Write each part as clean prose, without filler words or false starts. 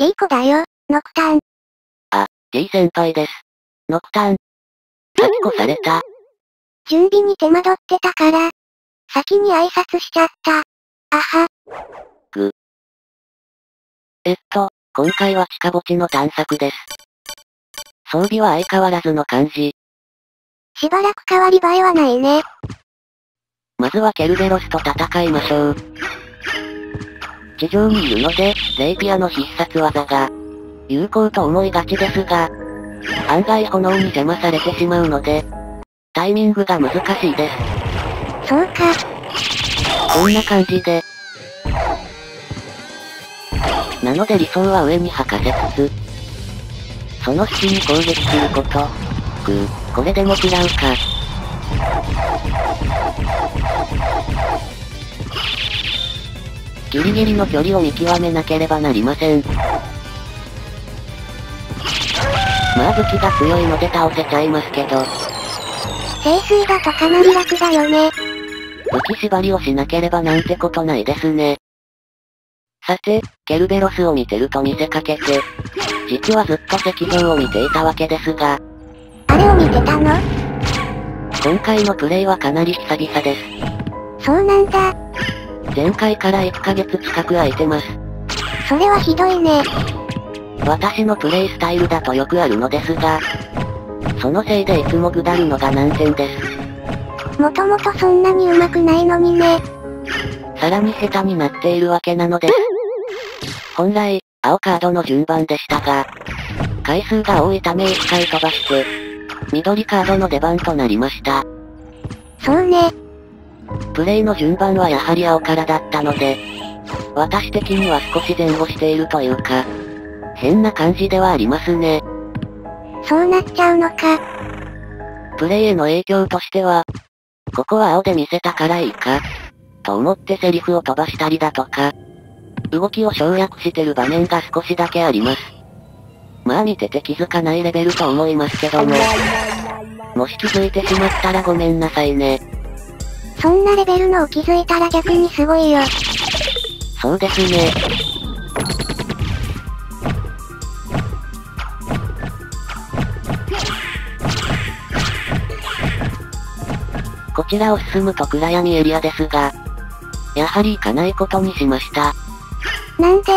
T 子だよ、ノクターン。あ、T 先輩です。ノクターン。先越された。準備に手間取ってたから、先に挨拶しちゃった。あは。ぐ。今回は地下墓地の探索です。装備は相変わらずの感じ。しばらく変わり映えはないね。まずはケルベロスと戦いましょう。地上にいるので、レイピアの必殺技が有効と思いがちですが、案外炎に邪魔されてしまうので、タイミングが難しいです。そうか。こんな感じで。なので理想は上に吐かせつつ、その隙に攻撃すること。これでも食らうか。ギリギリの距離を見極めなければなりません。まあ武器が強いので倒せちゃいますけど。聖水だとかなり楽だよね。武器縛りをしなければなんてことないですね。さて、ケルベロスを見てると見せかけて、実はずっと石像を見ていたわけですが。あれを見てたの？今回のプレイはかなり久々です。そうなんだ。前回から1ヶ月近く空いてます。それはひどいね。私のプレイスタイルだとよくあるのですが、そのせいでいつも下るのが難点です。もともとそんなに上手くないのにね。さらに下手になっているわけなのです。本来、青カードの順番でしたが、回数が多いため1回飛ばして、緑カードの出番となりました。そうね。プレイの順番はやはり青からだったので、私的には少し前後しているというか、変な感じではありますね。そうなっちゃうのか。プレイへの影響としては、ここは青で見せたからいいか、と思ってセリフを飛ばしたりだとか、動きを省略してる場面が少しだけあります。まあ見てて気づかないレベルと思いますけども。もし気づいてしまったらごめんなさいね。そんなレベルのを気づいたら逆にすごいよ。そうですね。こちらを進むと暗闇エリアですが、やはり行かないことにしました。なんで？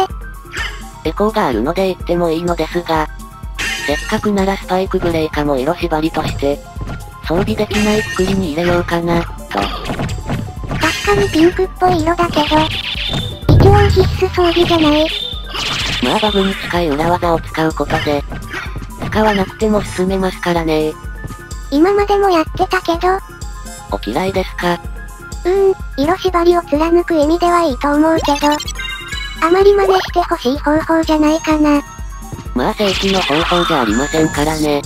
エコーがあるので行ってもいいのですが、せっかくならスパイクブレーカーも色縛りとして、装備できないくくりに入れようかな、と。確かにピンクっぽい色だけど、一応必須装備じゃない。まあバグに近い裏技を使うことで、使わなくても進めますからね。今までもやってたけど。お嫌いですか？色縛りを貫く意味ではいいと思うけど。あまり真似してほしい方法じゃないかな。まあ正規の方法じゃありませんからね。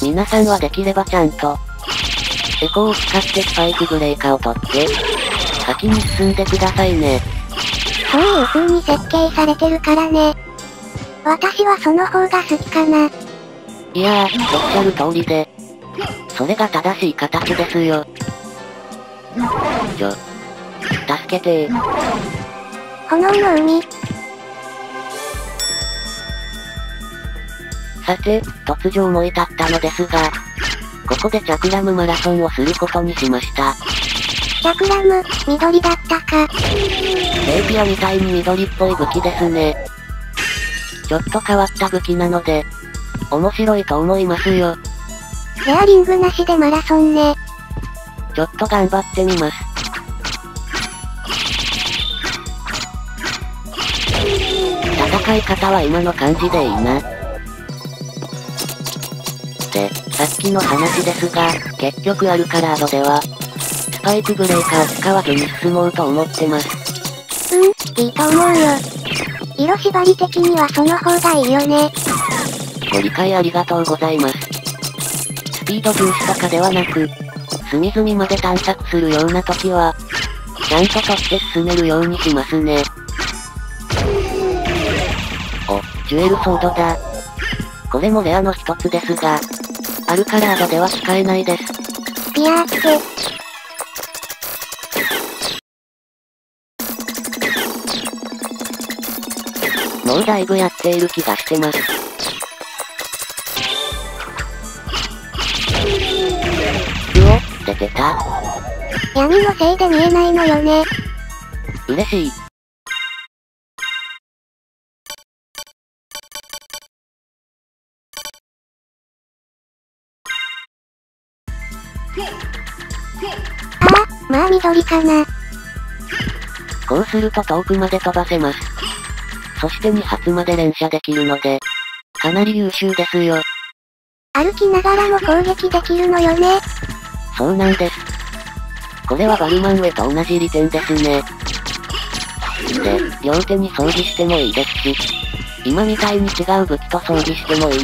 皆さんはできればちゃんと、エコーを使ってスパイクブレーカーを取って、先に進んでくださいね。そういう風に設計されてるからね。私はその方が好きかな。いやー、おっしゃる通りで。それが正しい形ですよ。助けてー。炎の海。さて、突如思い立ったのですが、ここでチャクラムマラソンをすることにしました。チャクラム、緑だったか。レイピアみたいに緑っぽい武器ですね。ちょっと変わった武器なので、面白いと思いますよ。レアリングなしでマラソンね。ちょっと頑張ってみます。戦い方は今の感じでいいな。で、さっきの話ですが、結局アルカラードでは、スパイクブレーカーを使わずに進もうと思ってます。いいと思うよ。色縛り的にはその方がいいよね。ご理解ありがとうございます。スピード重視とかではなく、隅々まで探索するような時は、ちゃんと取って進めるようにしますね。ジュエルソードだ。これもレアの一つですが、アルカラードでは使えないです。いやーって。ノもうライブやっている気がしてます。うお、出てた。闇のせいで見えないのよね。嬉しい。あ、まあ緑かな。こうすると遠くまで飛ばせます。そして2発まで連射できるので、かなり優秀ですよ。歩きながらも攻撃できるのよね。そうなんです。これはバルマンウェと同じ利点ですね。で、両手に装備してもいいですし、今みたいに違う武器と装備してもいい。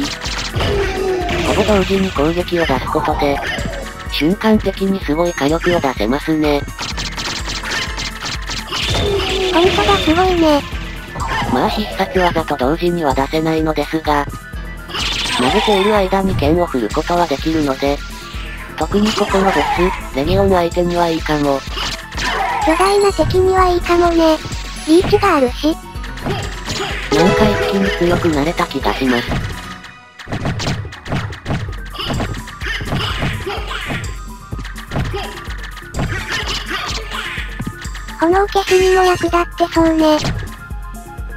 ほぼ同時に攻撃を出すことで、瞬間的にすごい火力を出せますね。ポイントがすごいね。まあ必殺技と同時には出せないのですが、投げている間に剣を振ることはできるので、特にここのボス、レギオン相手にはいいかも。巨大な敵にはいいかもね。リーチがあるし。なんか一気に強くなれた気がします。炎消しにも役立ってそうね。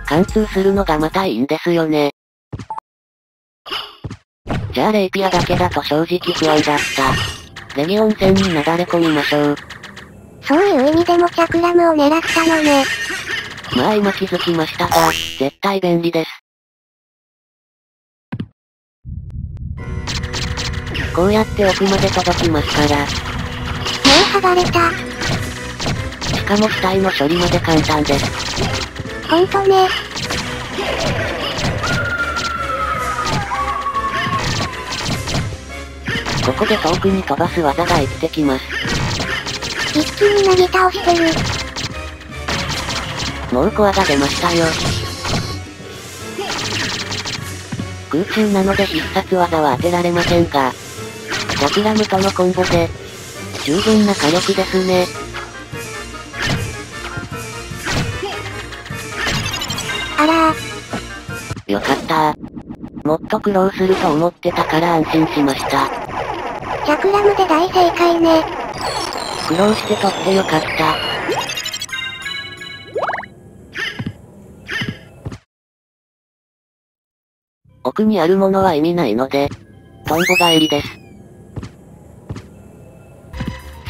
貫通するのがまたいいんですよね。じゃあレイピアだけだと正直不安だった。レギオン戦になだれ込みましょう。そういう意味でもチャクラムを狙ったのね。まあ今気づきましたが、絶対便利です。こうやって奥まで届きますから。もう剥がれた。しかも死体の処理まで簡単です。ほんとね。ここで遠くに飛ばす技が生きてきます。一気になぎ倒してる。もうコアが出ましたよ。空中なので必殺技は当てられませんが、チャクラムとのコンボで十分な火力ですね。あらー、よかったー。もっと苦労すると思ってたから安心しました。チャクラムで大正解ね。苦労して取ってよかった。奥にあるものは意味ないのでトンボ返りです。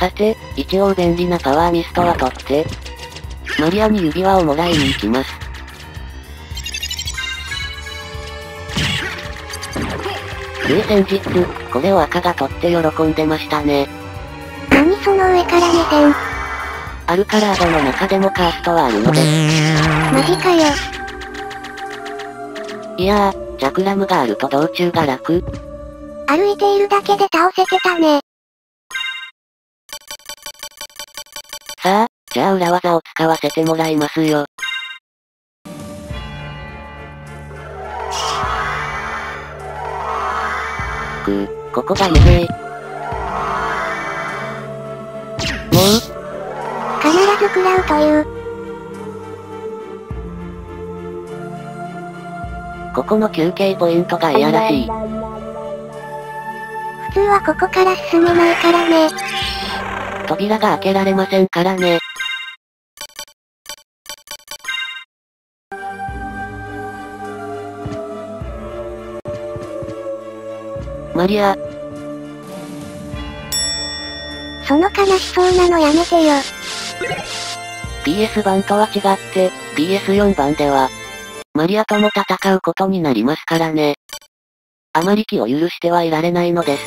さて、一応便利なパワーミストは取ってマリアに指輪をもらいに行きます。つい先日、これを赤が取って喜んでましたね。何その上から目線。アルカラードの中でもカーストはあるのです。マジかよ。いやー、チャクラムがあると道中が楽。歩いているだけで倒せてたね。さあ、じゃあ裏技を使わせてもらいますよ。ここがむずい。もう必ず食らうという。ここの休憩ポイントがいやらしい。普通はここから進めないからね。扉が開けられませんからね。マリア、その悲しそうなのやめてよ。 PS 版とは違って PS4 版ではマリアとも戦うことになりますからね。あまり気を許してはいられないのです。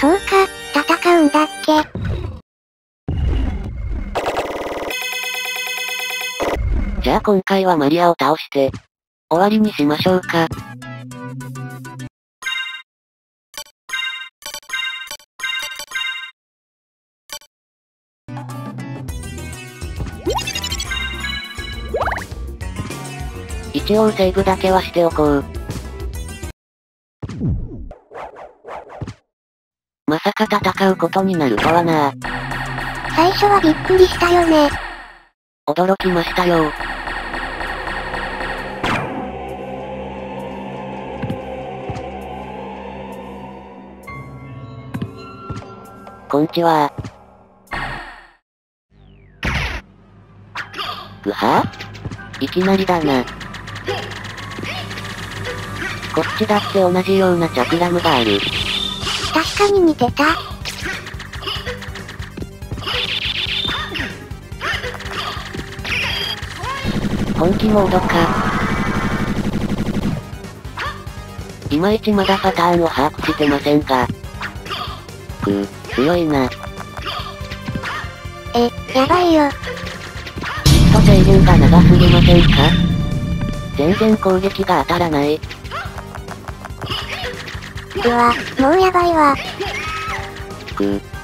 そうか、戦うんだっけ。じゃあ今回はマリアを倒して終わりにしましょうか。一応セーブだけはしておこう。まさか戦うことになるとはな。最初はびっくりしたよね。驚きましたよ。こんちはぐはいきなりだな。こっちだって同じようなチャクラムがある。確かに似てた。本気モードか。いまいちまだパターンを把握してませんが。強いな。やばいよ。ちょっと制限が長すぎませんか？全然攻撃が当たらない。うわ、もうやばいわ。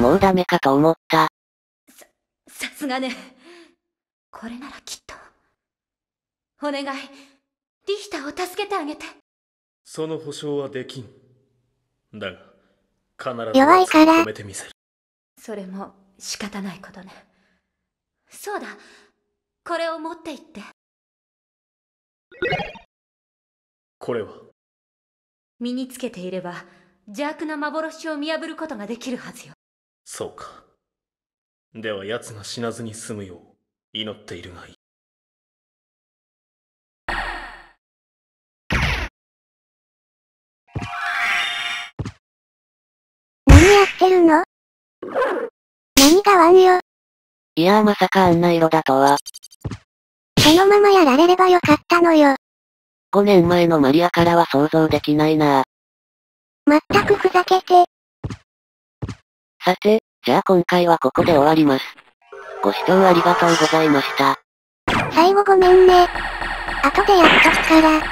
もうダメかと思った。さすがね。これならきっと。お願い、リヒターを助けてあげて。その保証はできん。だが、必ず止めてみせる。それも仕方ないことね。そうだ、これを持って行って。これは身につけていれば邪悪な幻を見破ることができるはずよ。そうか。では奴が死なずに済むよう祈っているがいい。何やってるの？何がワンよ。いやー、まさかあんな色だとは。そのままやられればよかったのよ。5年前のマリアからは想像できないな。まったくふざけて。さて、じゃあ今回はここで終わります。ご視聴ありがとうございました。最後ごめんね。後でやっとくから。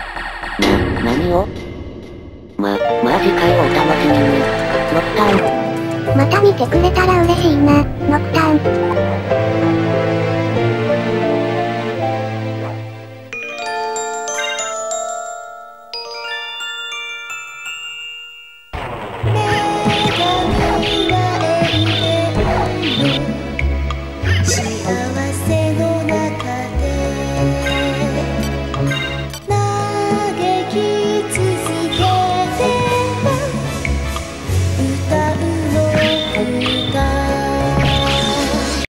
何を？まあ次回をお楽しみに。ノクターン。また見てくれたら嬉しいな、ノクターン。